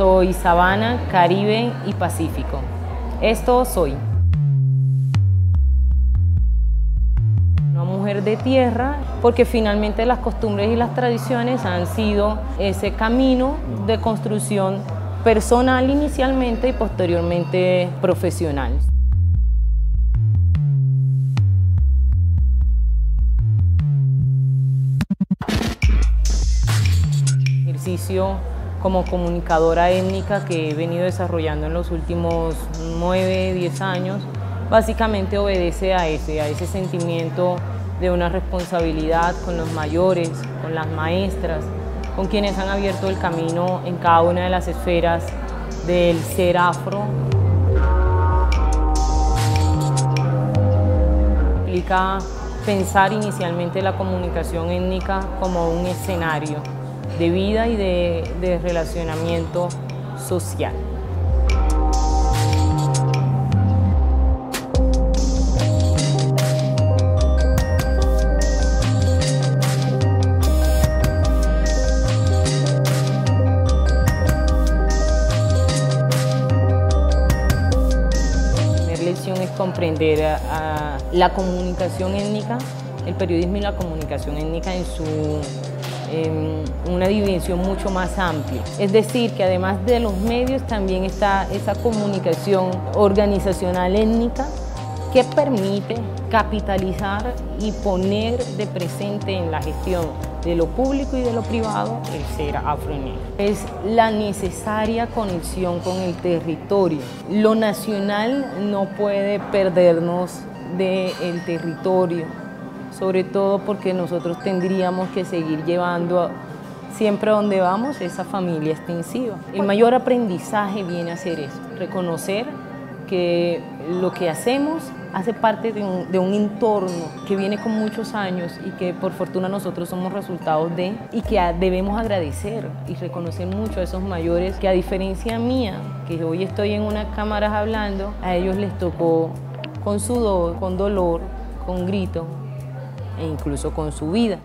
Soy Sabana, Caribe y Pacífico. Esto soy. Una mujer de tierra, porque finalmente las costumbres y las tradiciones han sido ese camino de construcción personal inicialmente y posteriormente profesional. Ejercicio como comunicadora étnica que he venido desarrollando en los últimos 9-10 años, básicamente obedece a ese sentimiento de una responsabilidad con los mayores, con las maestras, con quienes han abierto el camino en cada una de las esferas del ser afro. Implica pensar inicialmente la comunicación étnica como un escenario de vida y de relacionamiento social. La primera lección es comprender a la comunicación étnica, el periodismo y la comunicación étnica en su una dimensión mucho más amplia. Es decir, que además de los medios también está esa comunicación organizacional étnica que permite capitalizar y poner de presente en la gestión de lo público y de lo privado el ser afro-negro. Es la necesaria conexión con el territorio. Lo nacional no puede perdernos del territorio, sobre todo porque nosotros tendríamos que seguir llevando siempre a donde vamos esa familia extensiva. El mayor aprendizaje viene a ser eso, reconocer que lo que hacemos hace parte de un entorno que viene con muchos años y que por fortuna nosotros somos resultados de, y que debemos agradecer y reconocer mucho a esos mayores que, a diferencia mía, que hoy estoy en unas cámaras hablando, a ellos les tocó con sudor, con dolor, con grito, e incluso con su vida.